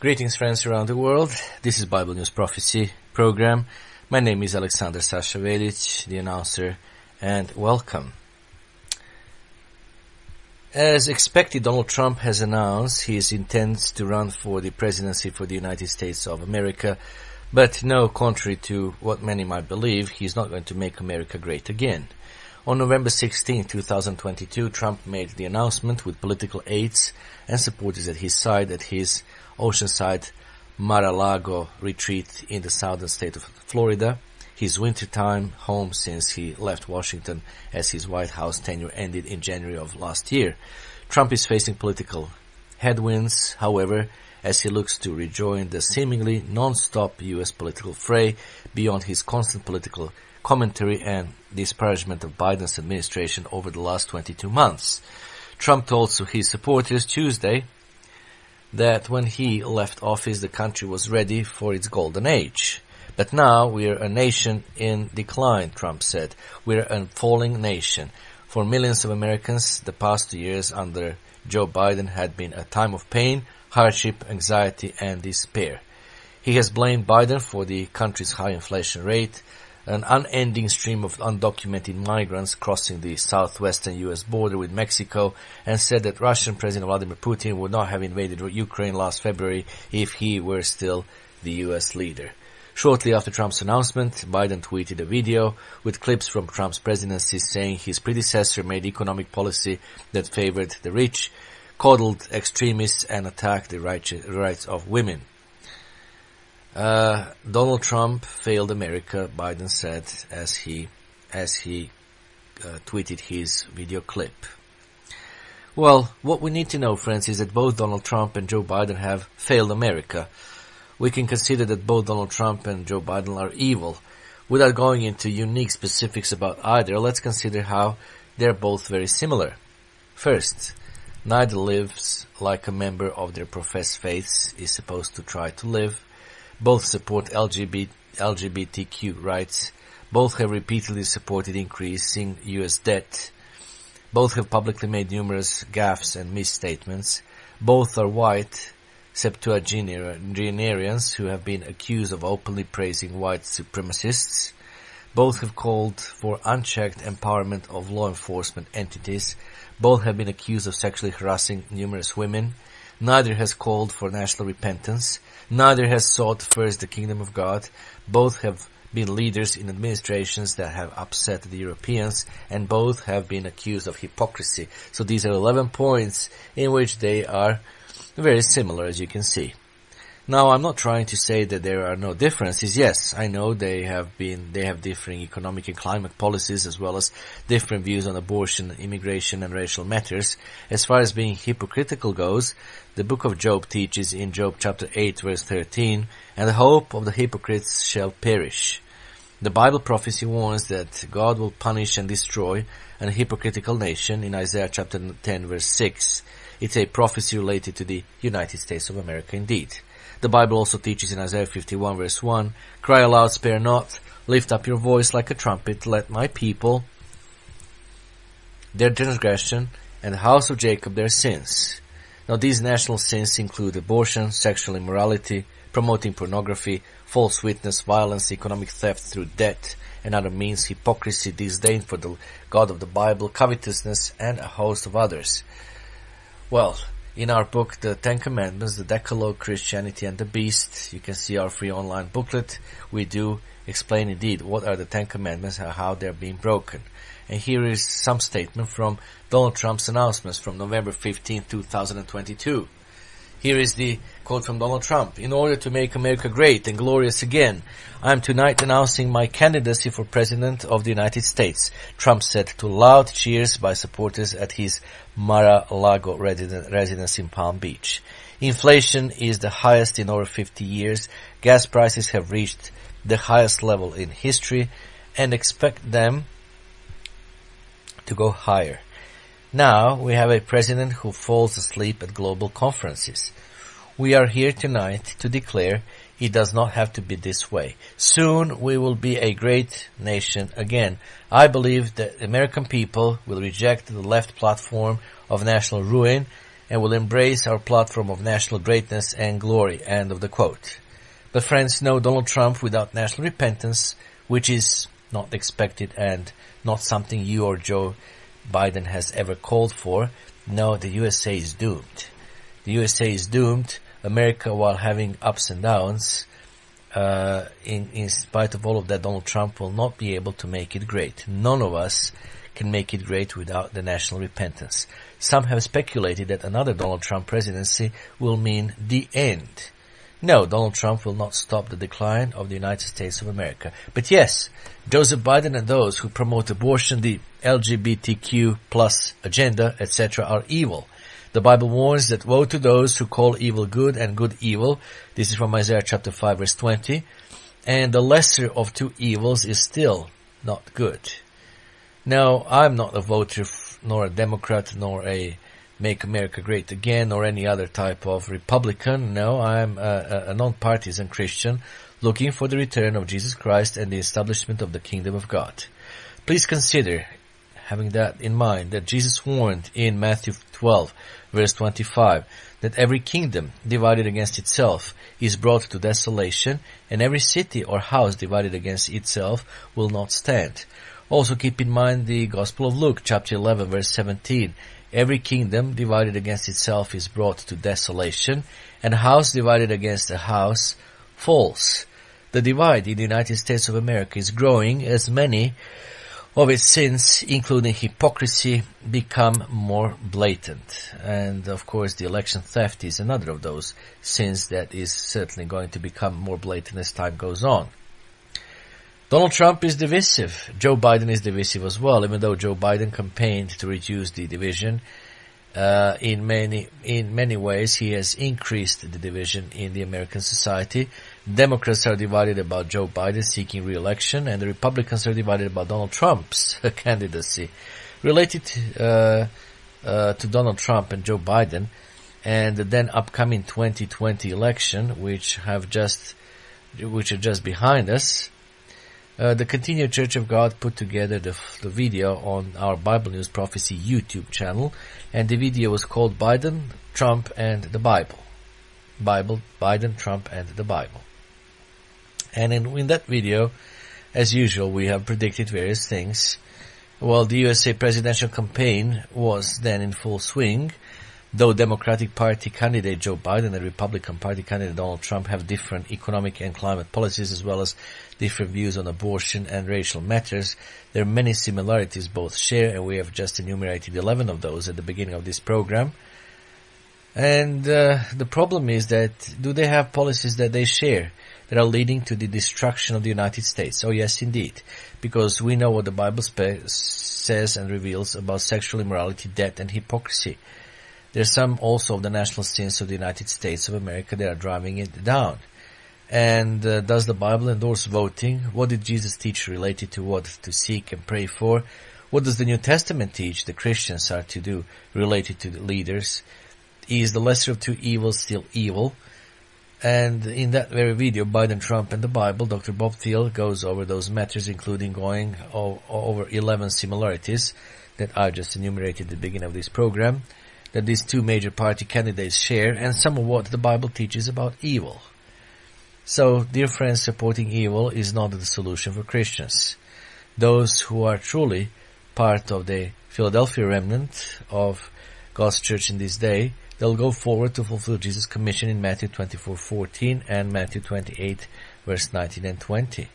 Greetings, friends around the world. This is Bible News Prophecy Program. My name is Aleksandar Veljic, the announcer, and welcome. As expected, Donald Trump has announced he intends to run for the presidency for the United States of America, but no, contrary to what many might believe, he's not going to make America great again. On November 16, 2022, Trump made the announcement with political aides and supporters at his side at his Oceanside Mar-a-Lago retreat in the southern state of Florida, his wintertime home since he left Washington as his White House tenure ended in January of last year. Trump is facing political headwinds, however, as he looks to rejoin the seemingly non-stop U.S. political fray beyond his constant political commentary and disparagement of Biden's administration over the last 22 months. Trump told his supporters Tuesday that when he left office, the country was ready for its golden age. But now we're a nation in decline, Trump said. We're a falling nation. For millions of Americans, the past 2 years under Joe Biden had been a time of pain, hardship, anxiety, and despair. He has blamed Biden for the country's high inflation rate, an unending stream of undocumented migrants crossing the southwestern U.S. border with Mexico, and said that Russian President Vladimir Putin would not have invaded Ukraine last February if he were still the U.S. leader. Shortly after Trump's announcement, Biden tweeted a video with clips from Trump's presidency saying his predecessor made economic policy that favored the rich, coddled extremists, and attacked the rights of women. Donald Trump failed America, Biden said as he tweeted his video clip. Well, what we need to know, friends, is that both Donald Trump and Joe Biden have failed America. We can consider that both Donald Trump and Joe Biden are evil. Without going into unique specifics about either, let's consider how they're both very similar. First, neither lives like a member of their professed faith is supposed to try to live. Both support LGBTQ rights. Both have repeatedly supported increasing U.S. debt. Both have publicly made numerous gaffes and misstatements. Both are white septuagenarians who have been accused of openly praising white supremacists. Both have called for unchecked empowerment of law enforcement entities. Both have been accused of sexually harassing numerous women. Neither has called for national repentance. Neither has sought first the kingdom of God. Both have been leaders in administrations that have upset the Europeans, and both have been accused of hypocrisy. So these are 11 points in which they are very similar, as you can see. Now, I'm not trying to say that there are no differences. Yes, I know they have differing economic and climate policies, as well as different views on abortion, immigration, and racial matters. As far as being hypocritical goes, the book of Job teaches in Job chapter 8 verse 13, "And the hope of the hypocrites shall perish." The Bible prophecy warns that God will punish and destroy an hypocritical nation in Isaiah chapter 10 verse 6. It's a prophecy related to the United States of America indeed. The Bible also teaches in Isaiah 51 verse 1, "Cry aloud, spare not, lift up your voice like a trumpet, let my people, their transgression, and the house of Jacob their sins." Now these national sins include abortion, sexual immorality, promoting pornography, false witness, violence, economic theft through debt and other means, hypocrisy, disdain for the God of the Bible, covetousness, and a host of others. Well, in our book, The Ten Commandments, The Decalogue, Christianity and the Beast, you can see our free online booklet. We do explain indeed what are the Ten Commandments and how they're being broken. And here is some statement from Donald Trump's announcements from November 15, 2022. Here is the quote from Donald Trump. "In order to make America great and glorious again, I am tonight announcing my candidacy for President of the United States," Trump said to loud cheers by supporters at his Mar-a-Lago residence in Palm Beach. Inflation is the highest in over 50 years. Gas prices have reached the highest level in history and expect them to go higher. Now we have a president who falls asleep at global conferences. We are here tonight to declare it does not have to be this way. Soon we will be a great nation again. I believe that the American people will reject the left platform of national ruin and will embrace our platform of national greatness and glory." End of the quote. But friends, no Donald Trump without national repentance, which is not expected and not something you or Joe Biden has ever called for. No, the USA is doomed. The USA is doomed. America, while having ups and downs, in spite of all of that, Donald Trump will not be able to make it great. None of us can make it great without the national repentance. Some have speculated that another Donald Trump presidency will mean the end. No, Donald Trump will not stop the decline of the United States of America. But yes, Joseph Biden and those who promote abortion, the LGBTQ plus agenda, etc., are evil. The Bible warns that woe to those who call evil good and good evil. This is from Isaiah chapter 5 verse 20. And the lesser of two evils is still not good. Now, I'm not a voter, nor a Democrat, nor a Make America Great Again, or any other type of Republican. No, I'm a non-partisan Christian looking for the return of Jesus Christ and the establishment of the kingdom of God. Please consider, having that in mind, that Jesus warned in Matthew 12, verse 25, that every kingdom divided against itself is brought to desolation, and every city or house divided against itself will not stand. Also keep in mind the Gospel of Luke, chapter 11, verse 17, every kingdom divided against itself is brought to desolation, and a house divided against a house falls. The divide in the United States of America is growing as many of its sins, including hypocrisy, become more blatant. And of course, the election theft is another of those sins that is certainly going to become more blatant as time goes on. Donald Trump is divisive. Joe Biden is divisive as well, even though Joe Biden campaigned to reduce the division. In many ways, he has increased the division in the American society. Democrats are divided about Joe Biden seeking re-election, and the Republicans are divided about Donald Trump's candidacy. Related to Donald Trump and Joe Biden, and the then upcoming 2020 election, which are just behind us. The Continued Church of God put together the video on our Bible News Prophecy YouTube channel, and the video was called Biden, Trump, and the Bible, Biden, Trump, and the Bible. And in that video, as usual, we have predicted various things. Well, the USA presidential campaign was then in full swing, though Democratic Party candidate Joe Biden and Republican Party candidate Donald Trump have different economic and climate policies, as well as different views on abortion and racial matters. There are many similarities both share, and we have just enumerated 11 of those at the beginning of this program. And the problem is that, do they have policies that they share that are leading to the destruction of the United States? Oh yes, indeed, because we know what the Bible says and reveals about sexual immorality, debt, and hypocrisy. There are some also of the national sins of the United States of America that are driving it down. And does the Bible endorse voting? What did Jesus teach related to what to seek and pray for? What does the New Testament teach the Christians are to do related to the leaders? Is the lesser of two evils still evil? And in that very video, Biden, Trump, and the Bible, Dr. Bob Thiel goes over those matters, including going over 11 similarities that I just enumerated at the beginning of this program, that these two major party candidates share, and some of what the Bible teaches about evil. So, dear friends, supporting evil is not the solution for Christians. Those who are truly part of the Philadelphia remnant of God's church in this day, they'll go forward to fulfill Jesus' commission in Matthew 24:14 and Matthew 28 verse 19 and 20.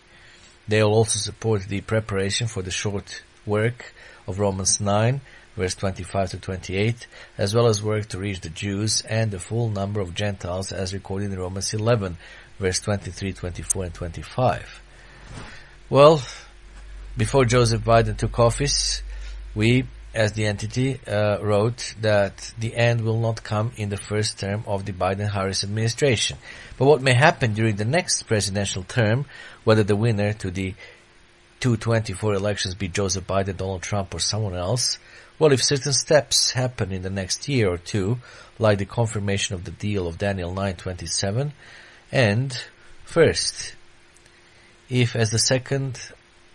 They will also support the preparation for the short work of Romans 9 verse 25 to 28, as well as work to reach the Jews and the full number of Gentiles as recorded in Romans 11 verse 23, 24, and 25. Well, before Joseph Biden took office, we, as the entity, wrote that the end will not come in the first term of the Biden-Harris administration. But what may happen during the next presidential term, whether the winner to the 2024 elections be Joseph Biden, Donald Trump, or someone else, well, if certain steps happen in the next year or two, like the confirmation of the deal of Daniel 9:27, and first, if as the second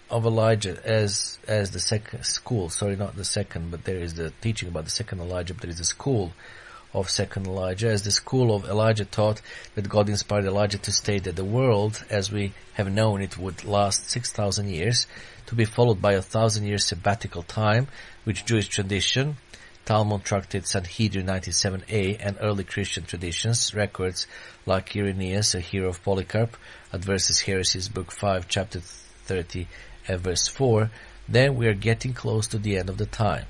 of Elijah, as the second school, sorry, not the second, but there is the teaching about the second Elijah, but there is a school of Second Elijah, as the school of Elijah taught that God inspired Elijah to state that the world, as we have known it, would last 6,000 years, to be followed by a 1,000-year sabbatical time, which Jewish tradition, Talmud tractate Sanhedrin 97a, and early Christian traditions, records like Irenaeus, a hero of Polycarp, Adversus Heresies, Book 5, Chapter 30, verse 4, then we are getting close to the end of the time.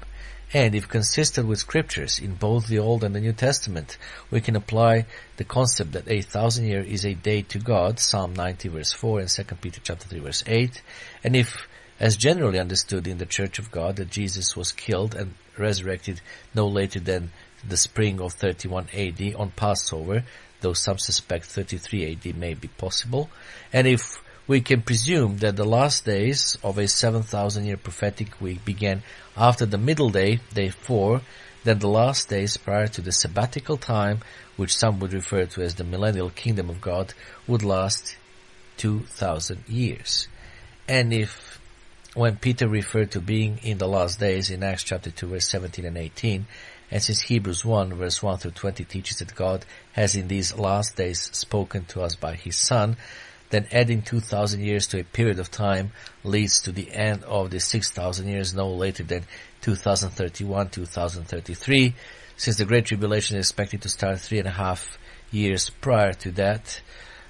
And if consistent with scriptures in both the Old and the New Testament, we can apply the concept that a 1,000 year is a day to God, Psalm 90 verse 4 and 2 Peter chapter 3 verse 8. And if, as generally understood in the Church of God, that Jesus was killed and resurrected no later than the spring of 31 AD on Passover, though some suspect 33 AD may be possible, and if we can presume that the last days of a 7,000-year prophetic week began after the middle day, day 4, then the last days prior to the sabbatical time, which some would refer to as the millennial kingdom of God, would last 2,000 years. And if, when Peter referred to being in the last days in Acts chapter 2, verse 17 and 18, and since Hebrews 1, verse 1 through 20 teaches that God has in these last days spoken to us by His Son, then adding 2,000 years to a period of time leads to the end of the 6,000 years no later than 2031, 2033, since the Great Tribulation is expected to start 3.5 years prior to that,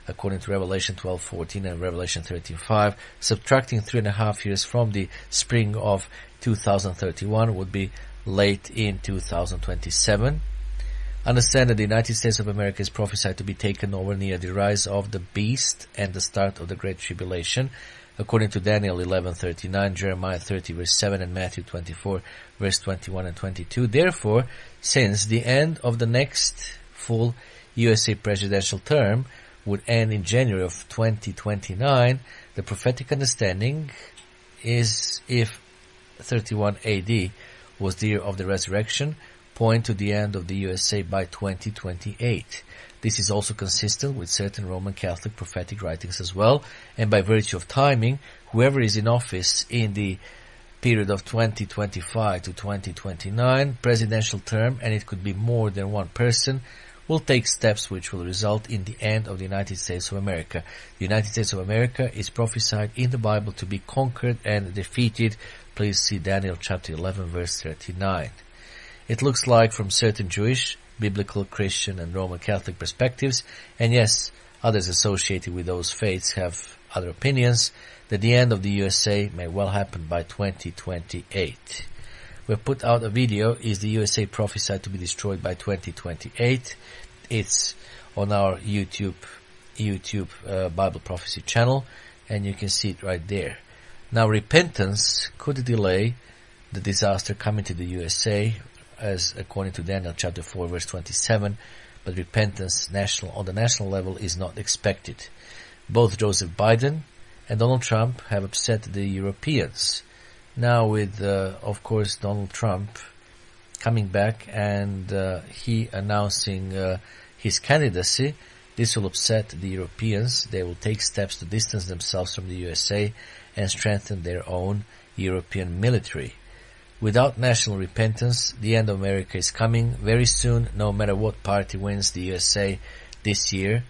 according to Revelation 12:14 and Revelation 13:5, subtracting 3.5 years from the spring of 2031 would be late in 2027. Understand that the United States of America is prophesied to be taken over near the rise of the beast and the start of the Great Tribulation, according to Daniel 11:39, Jeremiah 30 verse 7, and Matthew 24 verse 21 and 22. Therefore, since the end of the next full USA presidential term would end in January of 2029, the prophetic understanding is, if 31 AD was the year of the resurrection, point to the end of the USA by 2028. This is also consistent with certain Roman Catholic prophetic writings as well, and by virtue of timing, whoever is in office in the period of 2025 to 2029 presidential term, and it could be more than one person, will take steps which will result in the end of the United States of America. The United States of America is prophesied in the Bible to be conquered and defeated. Please see Daniel chapter 11 verse 39. It looks like, from certain Jewish, Biblical, Christian and Roman Catholic perspectives, and yes, others associated with those faiths have other opinions, that the end of the USA may well happen by 2028. We put out a video, Is the USA Prophesied to be Destroyed by 2028? It's on our YouTube Bible Prophecy channel, and you can see it right there. Now, repentance could delay the disaster coming to the USA, as according to Daniel chapter 4 verse 27, but repentance on the national level is not expected. Both Joseph Biden and Donald Trump have upset the Europeans. Now with, of course, Donald Trump coming back and he announcing his candidacy, this will upset the Europeans. They will take steps to distance themselves from the USA and strengthen their own European military. Without national repentance, the end of America is coming very soon, no matter what party wins the USA this year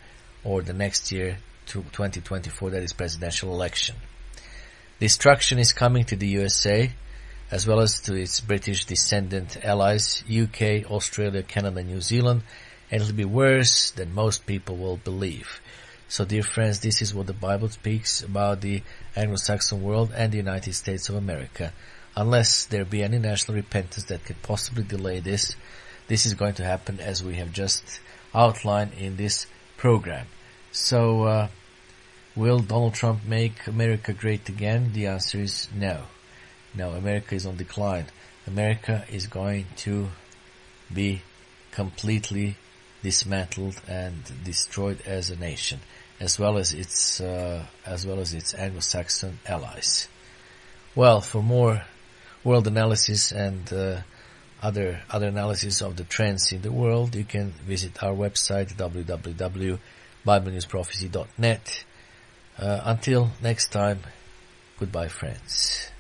or the next year, 2024, that is presidential election. Destruction is coming to the USA, as well as to its British descendant allies, UK, Australia, Canada, New Zealand, and it'll be worse than most people will believe. So, dear friends, this is what the Bible speaks about the Anglo-Saxon world and the United States of America. Unless there be any national repentance that could possibly delay this, this is going to happen, as we have just outlined in this program. So, will Donald Trump make America great again? The answer is no. No, America is on decline. America is going to be completely dismantled and destroyed as a nation, as well as its Anglo-Saxon allies. Well, for more world analysis and other analysis of the trends in the world, you can visit our website www.biblenewsprophecy.net. Until next time, goodbye, friends.